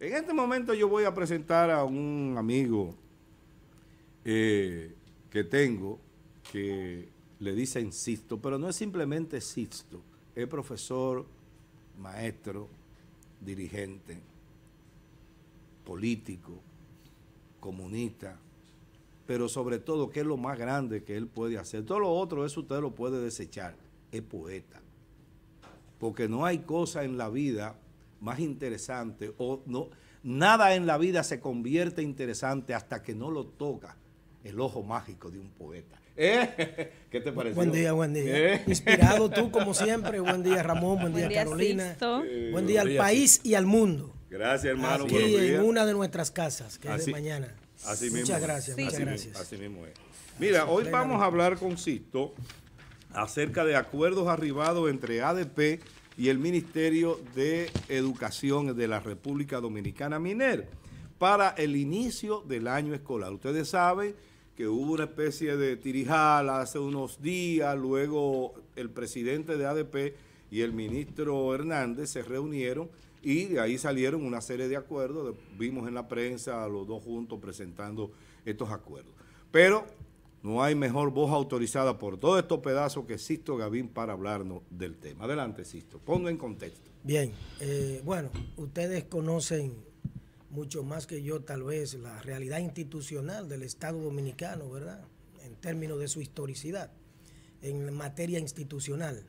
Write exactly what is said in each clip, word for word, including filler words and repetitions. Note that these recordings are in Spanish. En este momento yo voy a presentar a un amigo eh, que tengo, que le dicen Sisto, pero no es simplemente Sisto, es profesor, maestro, dirigente, político, comunista, pero sobre todo, que es lo más grande que él puede hacer. Todo lo otro, eso usted lo puede desechar, es poeta. Porque no hay cosa en la vida más interesante, o no, nada en la vida se convierte interesante hasta que no lo toca el ojo mágico de un poeta. ¿Eh? ¿Qué te pareció? Buen día, buen día. ¿Eh? Inspirado tú, como siempre. Buen día, Ramón. Buen, buen día, día, Carolina. Eh, buen día al país y al mundo. Gracias, hermano. Aquí buenos días. En una de nuestras casas, que así, es de mañana. Así muchas mismo gracias, sí. Muchas así gracias. Mismo, así mismo es. Mira, así hoy plenamente vamos a hablar con Sisto acerca de acuerdos arribados entre A D P y el Ministerio de Educación de la República Dominicana, MINERD, para el inicio del año escolar. Ustedes saben que hubo una especie de tirijala hace unos días, luego el presidente de A D P y el ministro Hernández se reunieron y de ahí salieron una serie de acuerdos. Vimos en la prensa a los dos juntos presentando estos acuerdos. Pero no hay mejor voz autorizada por todos estos pedazos que Sisto Gavín para hablarnos del tema. Adelante, Sisto, ponlo en contexto. Bien, eh, bueno, ustedes conocen mucho más que yo tal vez la realidad institucional del Estado Dominicano, ¿verdad? En términos de su historicidad, en materia institucional.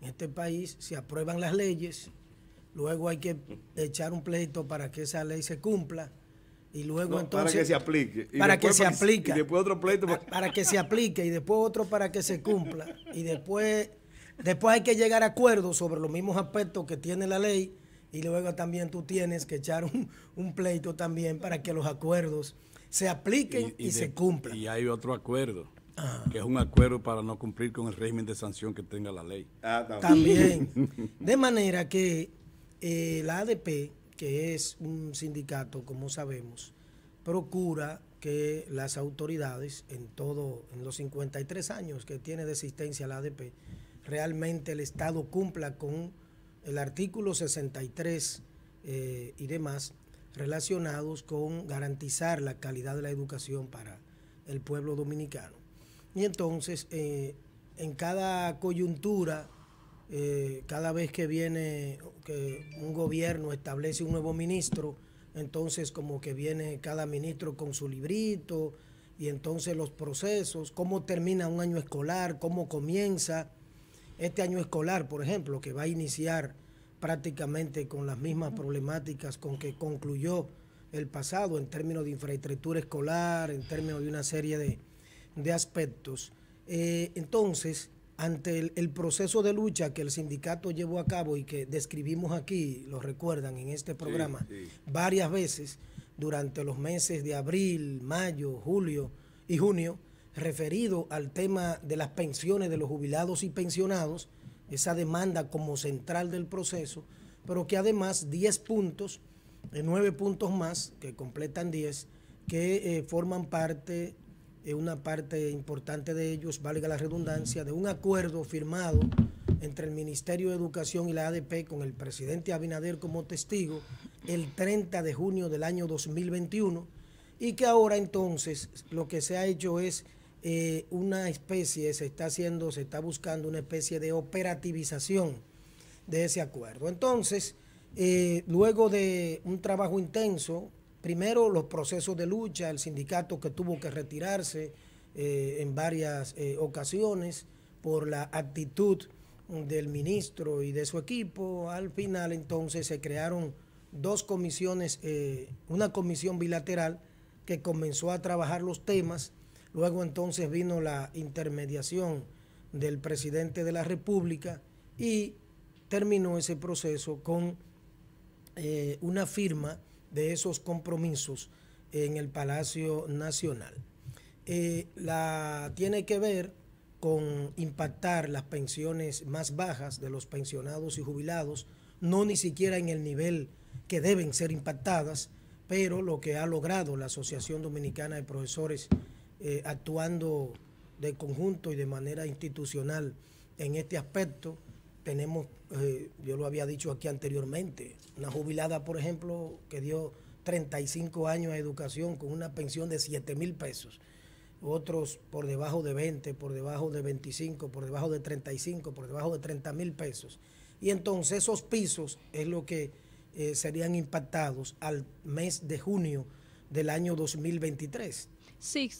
En este país se aprueban las leyes, luego hay que echar un pleito para que esa ley se cumpla. Y luego no, entonces... Para que se aplique. Y para después, que se aplique. Y después otro pleito. Para... para que se aplique y después otro para que se cumpla. Y después, después hay que llegar a acuerdos sobre los mismos aspectos que tiene la ley y luego también tú tienes que echar un, un pleito también para que los acuerdos se apliquen y, y, y de, se cumplan. Y hay otro acuerdo, ah. que es un acuerdo para no cumplir con el régimen de sanción que tenga la ley. Ah, también. también. De manera que eh, la A D P... que es un sindicato, como sabemos, procura que las autoridades en todo, en los cincuenta y tres años que tiene de existencia la A D P, realmente el Estado cumpla con el artículo sesenta y tres eh, y demás relacionados con garantizar la calidad de la educación para el pueblo dominicano. Y entonces, eh, en cada coyuntura, Eh, cada vez que viene que un gobierno establece un nuevo ministro, entonces como que viene cada ministro con su librito y entonces los procesos, cómo termina un año escolar, cómo comienza este año escolar, por ejemplo, que va a iniciar prácticamente con las mismas problemáticas con que concluyó el pasado en términos de infraestructura escolar, en términos de una serie de, de aspectos. Eh, entonces... Ante el, el proceso de lucha que el sindicato llevó a cabo y que describimos aquí, lo recuerdan en este programa, sí, sí. varias veces durante los meses de abril, mayo, julio y junio, referido al tema de las pensiones de los jubilados y pensionados, esa demanda como central del proceso, pero que además diez puntos, nueve puntos más, que completan diez, que eh, forman parte... una parte importante de ellos, valga la redundancia, de un acuerdo firmado entre el Ministerio de Educación y la A D P con el presidente Abinader como testigo el treinta de junio del año dos mil veintiuno y que ahora entonces lo que se ha hecho es eh, una especie, se está haciendo, se está buscando una especie de operativización de ese acuerdo. Entonces, eh, luego de un trabajo intenso, primero, los procesos de lucha, el sindicato que tuvo que retirarse eh, en varias eh, ocasiones por la actitud del ministro y de su equipo. Al final, entonces, se crearon dos comisiones, eh, una comisión bilateral que comenzó a trabajar los temas. Luego, entonces, vino la intermediación del presidente de la República y terminó ese proceso con eh, una firma de esos compromisos en el Palacio Nacional. Eh, la tiene que ver con impactar las pensiones más bajas de los pensionados y jubilados, no ni siquiera en el nivel que deben ser impactadas, pero lo que ha logrado la Asociación Dominicana de Profesores eh, actuando de conjunto y de manera institucional en este aspecto, tenemos, eh, yo lo había dicho aquí anteriormente, una jubilada, por ejemplo, que dio treinta y cinco años a educación con una pensión de siete mil pesos, otros por debajo de veinte, por debajo de veinticinco, por debajo de treinta y cinco, por debajo de treinta mil pesos. Y entonces esos pisos es lo que eh, serían impactados al mes de junio del año dos mil veintitrés. Sí,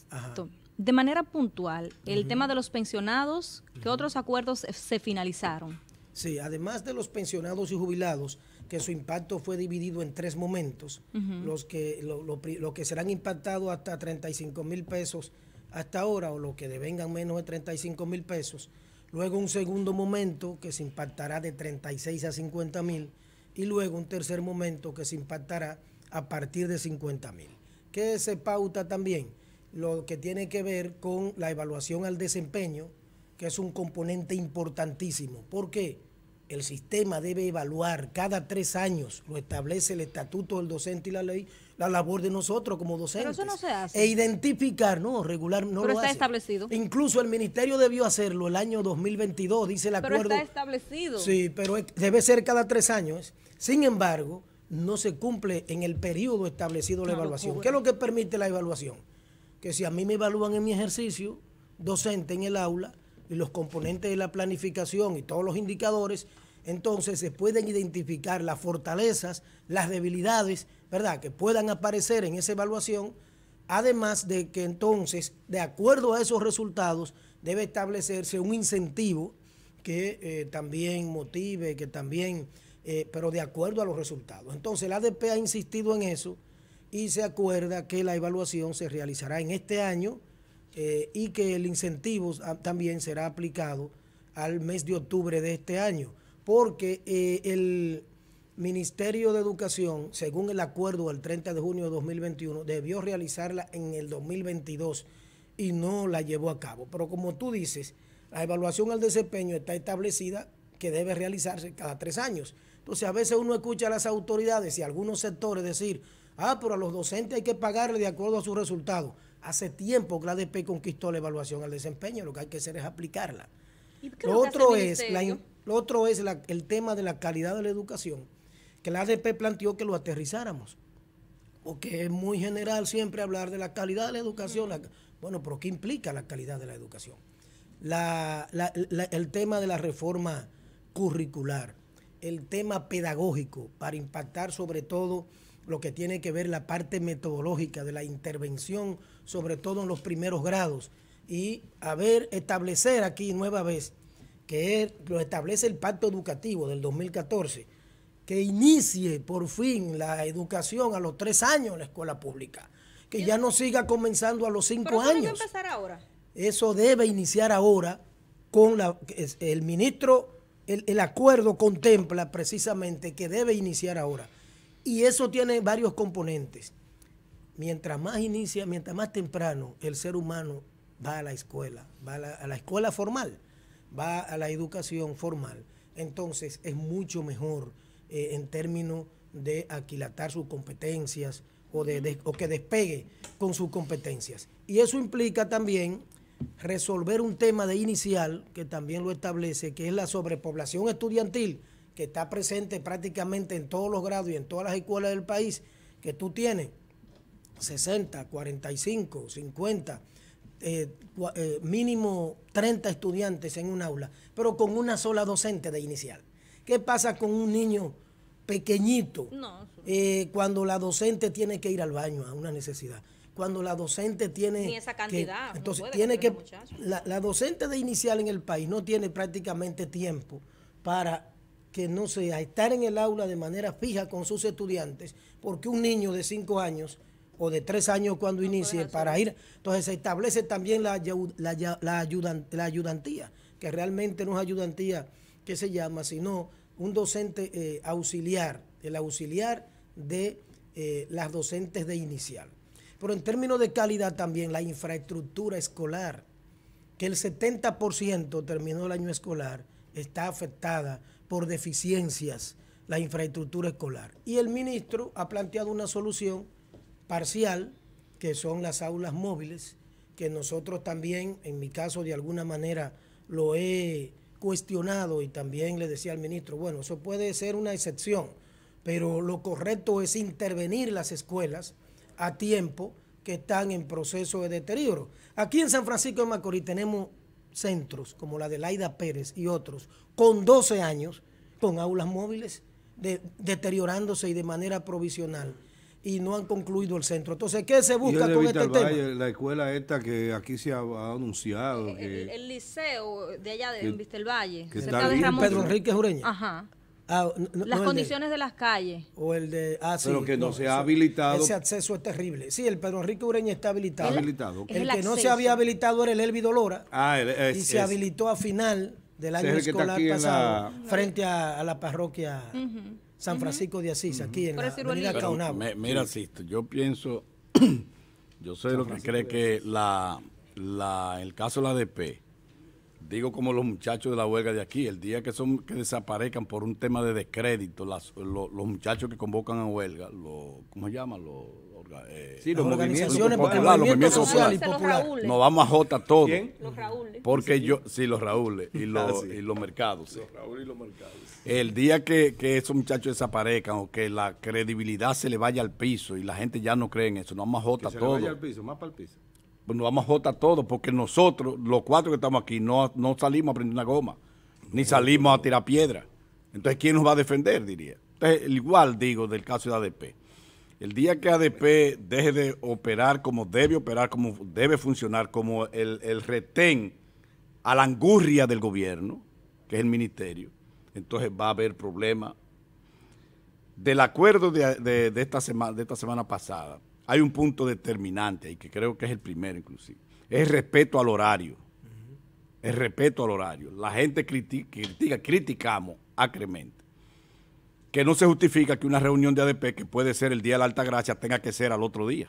de manera puntual, el uh-huh. tema de los pensionados, ¿qué uh-huh. otros acuerdos se finalizaron? Sí, además de los pensionados y jubilados, que su impacto fue dividido en tres momentos, uh-huh. los que lo, lo, lo que serán impactados hasta treinta y cinco mil pesos hasta ahora, o los que devengan menos de treinta y cinco mil pesos, luego un segundo momento que se impactará de treinta y seis a cincuenta mil, y luego un tercer momento que se impactará a partir de cincuenta mil. ¿Qué se pauta también? Lo que tiene que ver con la evaluación al desempeño, que es un componente importantísimo. ¿Por qué? El sistema debe evaluar cada tres años, lo establece el estatuto del docente y la ley, la labor de nosotros como docentes. Pero eso no se hace. E identificar, no, regular, no lo hace. Pero está establecido. Incluso el ministerio debió hacerlo el año dos mil veintidós, dice el acuerdo. Pero está establecido. Sí, pero debe ser cada tres años. Sin embargo, no se cumple en el periodo establecido la evaluación. ¿Qué es lo que permite la evaluación? Que si a mí me evalúan en mi ejercicio docente en el aula, y los componentes de la planificación y todos los indicadores, entonces se pueden identificar las fortalezas, las debilidades, ¿verdad?, que puedan aparecer en esa evaluación, además de que entonces, de acuerdo a esos resultados, debe establecerse un incentivo que eh, también motive, que también, eh, pero de acuerdo a los resultados. Entonces, el A D P ha insistido en eso y se acuerda que la evaluación se realizará en este año, Eh, y que el incentivo también será aplicado al mes de octubre de este año, porque eh, el Ministerio de Educación, según el acuerdo del treinta de junio de dos mil veintiuno, debió realizarla en el dos mil veintidós y no la llevó a cabo. Pero como tú dices, la evaluación al desempeño está establecida que debe realizarse cada tres años. Entonces a veces uno escucha a las autoridades y a algunos sectores decir, ah, pero a los docentes hay que pagarle de acuerdo a sus resultados. Hace tiempo que la A D P conquistó la evaluación al desempeño, lo que hay que hacer es aplicarla. Lo otro es, la, lo otro es la, el tema de la calidad de la educación, que la A D P planteó que lo aterrizáramos, porque es muy general siempre hablar de la calidad de la educación. Uh-huh. la, bueno, pero ¿qué implica la calidad de la educación? La, la, la, el tema de la reforma curricular, el tema pedagógico, para impactar sobre todo lo que tiene que ver la parte metodológica de la intervención, sobre todo en los primeros grados, y a ver, establecer aquí nueva vez, que lo establece el Pacto Educativo del dos mil catorce, que inicie por fin la educación a los tres años en la escuela pública, que ¿Y ya no siga comenzando a los cinco años. ¿Pero debe empezar ahora? Eso debe iniciar ahora con la, el ministro, el, el acuerdo contempla precisamente que debe iniciar ahora. Y eso tiene varios componentes. Mientras más inicia, mientras más temprano el ser humano va a la escuela, va a la, a la escuela formal, va a la educación formal, entonces es mucho mejor eh, en términos de aquilatar sus competencias o, de, de, o que despegue con sus competencias. Y eso implica también resolver un tema de inicial, que también lo establece, que es la sobrepoblación estudiantil, que está presente prácticamente en todos los grados y en todas las escuelas del país, que tú tienes sesenta, cuarenta y cinco, cincuenta, eh, eh, mínimo treinta estudiantes en un aula, pero con una sola docente de inicial. ¿Qué pasa con un niño pequeñito no, eh, cuando la docente tiene que ir al baño a una necesidad? Cuando la docente tiene... Ni esa cantidad. Que, entonces no tiene que... La, la docente de inicial en el país no tiene prácticamente tiempo para... que no sea estar en el aula de manera fija con sus estudiantes, porque un niño de cinco años o de tres años cuando no inicie para ir, entonces se establece también la, la, la, ayudan, la ayudantía, que realmente no es ayudantía que se llama, sino un docente eh, auxiliar, el auxiliar de eh, las docentes de inicial. Pero en términos de calidad también, la infraestructura escolar, que el setenta por ciento terminó el año escolar, está afectada por deficiencias la infraestructura escolar. Y el ministro ha planteado una solución parcial, que son las aulas móviles, que nosotros también, en mi caso de alguna manera, lo he cuestionado, y también le decía al ministro, bueno, eso puede ser una excepción, pero lo correcto es intervenir las escuelas a tiempo que están en proceso de deterioro. Aquí en San Francisco de Macorís tenemos centros como la de Laida Pérez y otros con doce años, con aulas móviles de, deteriorándose y de manera provisional, y no han concluido el centro. Entonces, ¿qué se busca con este tema? La escuela esta que aquí se ha, ha anunciado. El, que, el, el liceo de allá, de, que, en Vistelvalle, que cerca de Ramón. Pedro Enríquez Ureña. Ajá. Ah, no, no, las no condiciones de, de las calles. O el de... Ah, sí, pero que no, no se ha habilitado. Ese acceso es terrible. Sí, el Pedro Henríquez Ureña está habilitado. El, habilitado. El, el que acceso. no se había habilitado era el Elvi Dolora. Ah, el, es, y se es. habilitó a final del año escolar pasado, la... frente a, a la parroquia... Uh-huh. San Francisco de Asís, uh-huh. aquí en la avenida Caonabo. Me, mira, Sisto, yo pienso, yo sé San lo que cree que la, la, el caso de la A D P, digo como los muchachos de la huelga de aquí, el día que son que desaparezcan por un tema de descrédito, las, lo, los muchachos que convocan a huelga, lo, ¿cómo se llama? Los, eh, sí, los organizaciones, los populares, los movimientos sociales y populares. Nos vamos a jota todos. ¿Quién? Los Raúles. Porque sí. yo, sí, los Raúles y los, ah, sí. y los mercados. Sí. Los Raúles y los mercados. El día que, que esos muchachos desaparezcan o que la credibilidad se le vaya al piso y la gente ya no cree en eso, nos vamos a jota todos. Que se le vaya al piso, más para el piso. Pues nos vamos a jota todos, porque nosotros, los cuatro que estamos aquí, no, no salimos a prender una goma, ni salimos a tirar piedra. Entonces, ¿quién nos va a defender, diría? Entonces, igual digo del caso de A D P. El día que A D P deje de operar como debe operar, como debe funcionar, como el, el retén a la angurria del gobierno, que es el ministerio, entonces va a haber problema. Del acuerdo de, de, de, esta semana, de esta semana pasada, hay un punto determinante ahí, que creo que es el primero inclusive, es el respeto al horario. El respeto al horario. La gente critica, critica criticamos acremente. Que no se justifica que una reunión de A D P, que puede ser el día de la Altagracia, tenga que ser al otro día,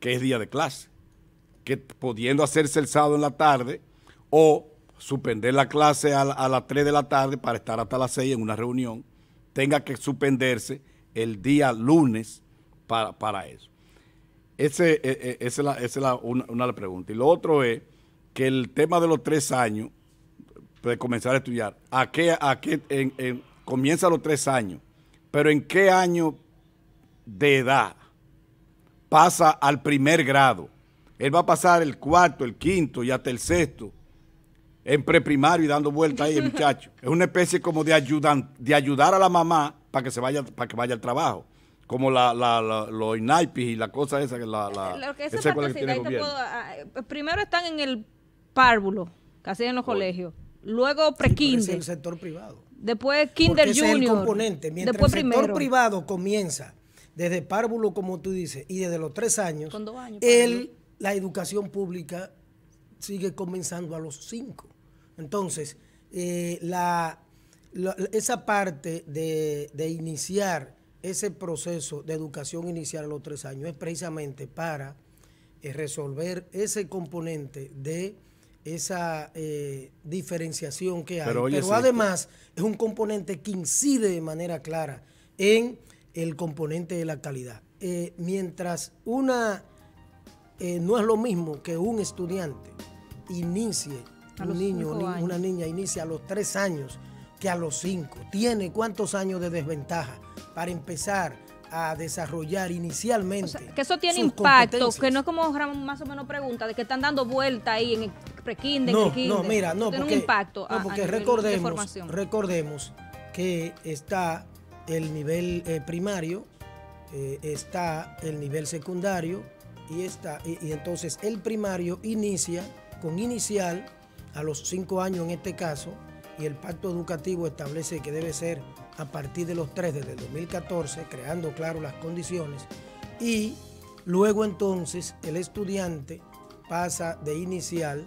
que es día de clase, que pudiendo hacerse el sábado en la tarde o suspender la clase a, a las tres de la tarde para estar hasta las seis en una reunión, tenga que suspenderse el día lunes para, para eso. Ese, eh, esa es, la, esa es la, una, una pregunta. Y lo otro es que el tema de los tres años, de comenzar a estudiar, ¿a qué, a qué en, en, comienza a los tres años, pero en qué año de edad pasa al primer grado? Él va a pasar el cuarto, el quinto y hasta el sexto en preprimario y dando vueltas ahí el muchacho. Es una especie como de, ayudan, de ayudar a la mamá para que se vaya, para que vaya al trabajo, como la, la, la, los INAIPIS y la cosa esa. La, la, que esa parte, que tiene el gobierno. Puedo, primero están en el párvulo, casi en los Oye. colegios, luego prekinder. Sí, el sector privado. Después kinder junior. Es el componente. Mientras después el sector primero. privado comienza desde párvulo, como tú dices, y desde los tres años, Con dos años él, la educación pública sigue comenzando a los cinco. Entonces, eh, la, la, esa parte de, de iniciar ese proceso de educación inicial a los tres años es precisamente para eh, resolver ese componente de... esa eh, diferenciación que hay, pero, oye, pero además es un componente que incide de manera clara en el componente de la calidad. Eh, mientras una, eh, no es lo mismo que un estudiante inicie, a un niño, ni, una niña inicie a los tres años que a los cinco, tiene cuántos años de desventaja para empezar a desarrollar inicialmente. O sea, que eso tiene impacto, que no es como Ramón más o menos pregunta, de que están dando vuelta ahí en el pre-kinder, no, en el kinder. No, mira, no, porque, un impacto no, porque a, a recordemos, recordemos que está el nivel eh, primario, eh, está el nivel secundario, y, está, y, y entonces el primario inicia con inicial a los cinco años en este caso, y el pacto educativo establece que debe ser a partir de los tres, desde el dos mil catorce, creando, claro, las condiciones, y luego entonces el estudiante pasa de inicial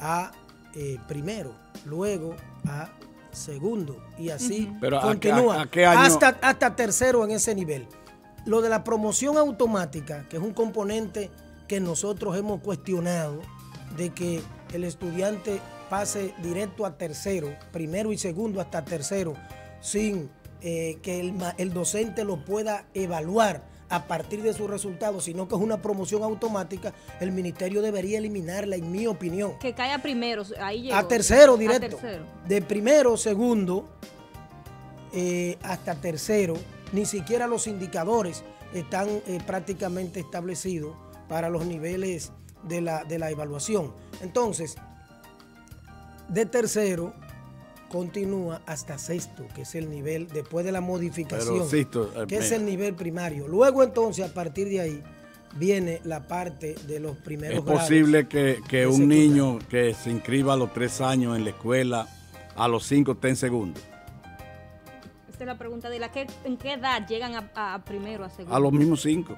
a eh, primero, luego a segundo, y así Pero continúa a, a qué año... hasta, hasta tercero en ese nivel. Lo de la promoción automática, que es un componente que nosotros hemos cuestionado, de que el estudiante pase directo a tercero, primero y segundo hasta tercero, sin eh, que el, el docente lo pueda evaluar a partir de sus resultados, sino que es una promoción automática, el ministerio debería eliminarla, en mi opinión. Que caiga primero, ahí llegó. A tercero directo. A tercero. De primero, segundo, eh, hasta tercero, ni siquiera los indicadores están eh, prácticamente establecidos para los niveles de la, de la evaluación. Entonces, de tercero continúa hasta sexto, que es el nivel, después de la modificación, sexto, que es el nivel primario. Luego entonces, a partir de ahí, viene la parte de los primeros grados. Es posible que, que un niño que se inscriba a los tres años en la escuela, a los cinco esté en segundo. Esta es la pregunta de la que, ¿en qué edad llegan a, a primero, a segundo? A los mismos cinco.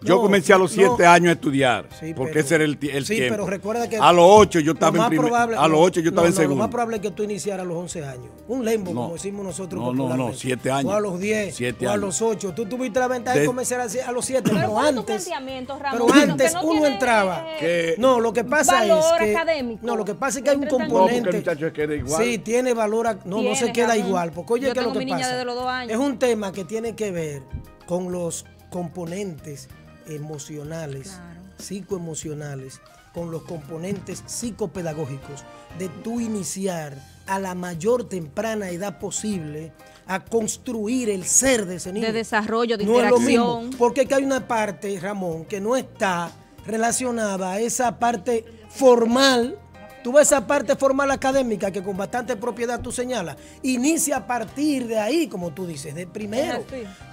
Yo no, comencé a los siete no. años a estudiar, sí, porque pero, ese era el, el sí, tiempo. Pero recuerda que a los ocho yo estaba en primer, probable, a los ocho yo estaba no, en no, segundo. Lo más probable es que tú iniciaras a los once años. Un lembo, no, como decimos nosotros. No, no, no, siete años. O a los diez, o a los ocho. Tú tuviste la ventaja de, de comenzar a los siete, pero, pero antes, Ramón, pero antes no uno entraba. Que no, lo que pasa es que académico. No, lo que pasa es que hay un componente. No, queda igual. Sí, tiene valor, a, no, tiene, no se queda Ramón. igual, porque oye, ¿qué es lo que pasa? Es un tema que tiene que ver con los componentes emocionales, claro, psicoemocionales, con los componentes psicopedagógicos, de tú iniciar a la mayor temprana edad posible a construir el ser de ese niño. De desarrollo, de interacción. No es lo mismo, porque hay una parte, Ramón, que no está relacionada a esa parte formal. Tú ves esa parte formal académica que con bastante propiedad tú señalas. Inicia a partir de ahí, como tú dices, de primero.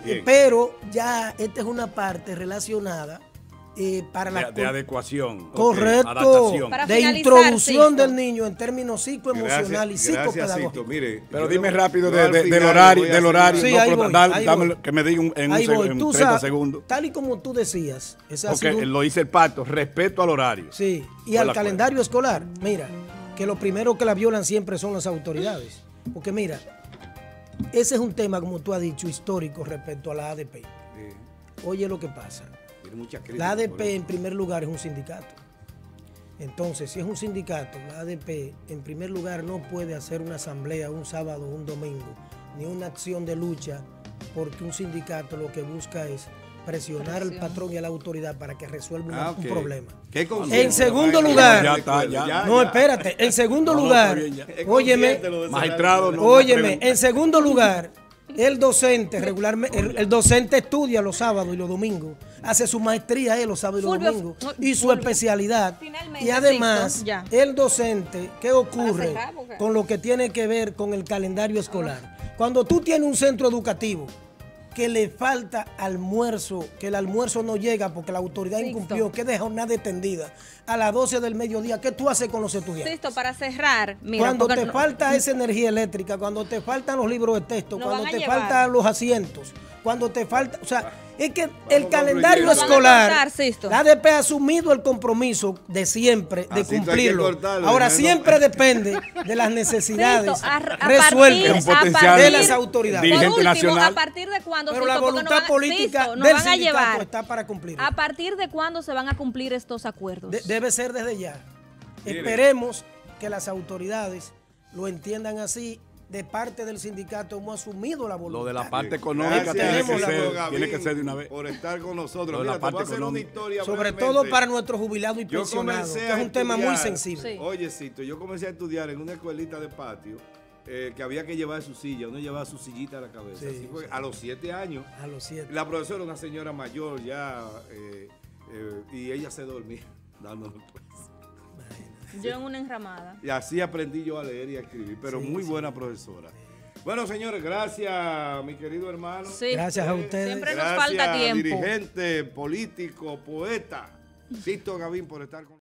Eh, pero ya esta es una parte relacionada eh, para de, la... De adecuación. Correcto. Okay. Adaptación. Para de introducción Cito. del niño en términos psicoemocional y psicopedagógicos. Pero dime rápido de, de, del horario. Del horario sí, no, ahí voy, da, ahí dame, que me diga un, en, ahí un, voy. en tú treinta sabes, segundos. Tal y como tú decías. Esa okay, sido... Lo dice el pacto, respeto al horario. Sí. Y al calendario escolar, mira, que lo primero que la violan siempre son las autoridades. Porque mira, ese es un tema, como tú has dicho, histórico respecto a la A D P. Oye lo que pasa. La A D P en primer lugar es un sindicato. Entonces, si es un sindicato, la A D P en primer lugar no puede hacer una asamblea un sábado, un domingo, ni una acción de lucha, porque un sindicato lo que busca es presionar al patrón y a la autoridad para que resuelva ah, un, okay. un problema. ¿Qué en segundo lugar, ya está, ya, ya, no, espérate, en segundo no, lugar, no, no, óyeme, magistrado, no, óyeme, en segundo lugar, el docente regularmente, el, el docente estudia los sábados y los domingos, hace su maestría eh, los sábados y los Fulvio, domingos y su Fulvio. especialidad. Finalmente, y además, ya. el docente, ¿qué ocurre cerrar, porque... con lo que tiene que ver con el calendario escolar? Ah. Cuando tú tienes un centro educativo que le falta almuerzo, que el almuerzo no llega porque la autoridad Sisto. incumplió, que deja jornada extendida a las doce del mediodía, ¿qué tú haces con los estudiantes? Sisto, para cerrar, mira, cuando te no, falta esa energía eléctrica, cuando te faltan los libros de texto, no cuando te faltan los asientos, cuando te falta, o sea, es que vamos el calendario escolar, cortar, la A D P ha asumido el compromiso de siempre, de Así cumplirlo. Cortarlo, Ahora no, siempre no. depende de las necesidades resueltas de las autoridades. Por último, nacional, a partir de cuándo, pero Sisto, la voluntad no política Sisto, no del van a llevar, está para cumplir. ¿A partir de cuándo se van a cumplir estos acuerdos? De, debe ser desde ya. Miren. Esperemos que las autoridades lo entiendan así. De parte del sindicato hemos asumido la voluntad. Lo de la parte económica tiene que, ser, tiene que ser de una vez. Por estar con nosotros. Mira, te voy a hacer una historia sobre brevemente. todo para nuestros jubilados y pensionados, que es un estudiar, tema muy sensible. Sí. Oye, Sisto, yo comencé a estudiar en una escuelita de patio eh, que había que llevar su silla, uno llevaba su sillita a la cabeza. Sí, Así fue, sí. A los siete años. A los siete. La profesora era una señora mayor ya eh, eh, y ella se dormía dándonos pues. Yo en una enramada. Y así aprendí yo a leer y a escribir, pero sí, muy sí. buena profesora. Bueno, señores, gracias, mi querido hermano. Sí, gracias a ustedes. Siempre gracias, nos falta tiempo. Dirigente, político, poeta, Sisto Gavín, por estar con nosotros.